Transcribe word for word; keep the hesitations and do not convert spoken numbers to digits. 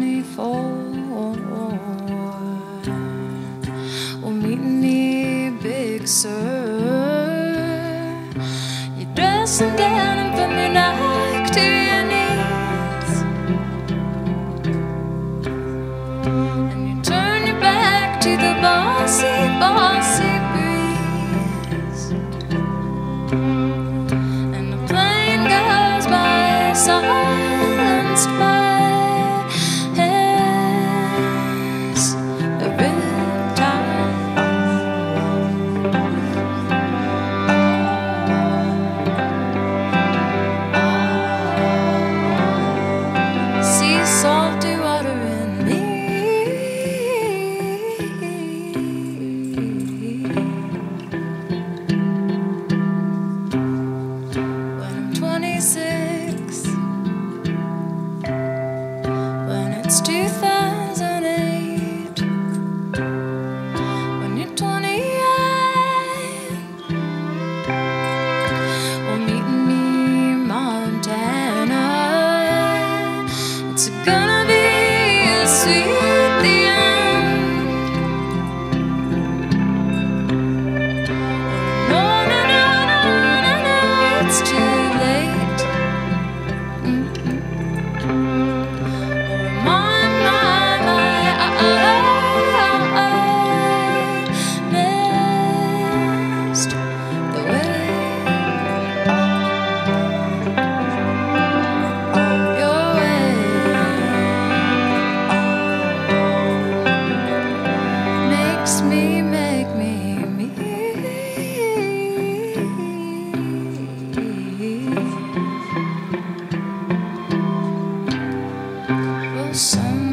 twenty-four. Well, meet me, Big Sur. You're dressing down and from your neck to your knees, and you turn your back to the bossy, bossy breeze, and the plane goes by silenced by. Salty water in me, when I'm twenty-six, when it's two thousand eight, when you're twenty-eight, well, meet me, Montana. It's gonna be a sweet the end. No, no, no, no, no, no, it's too late. Mm-hmm. My, my, my, I, I, I, I missed the way. Me, make me, me. Well, some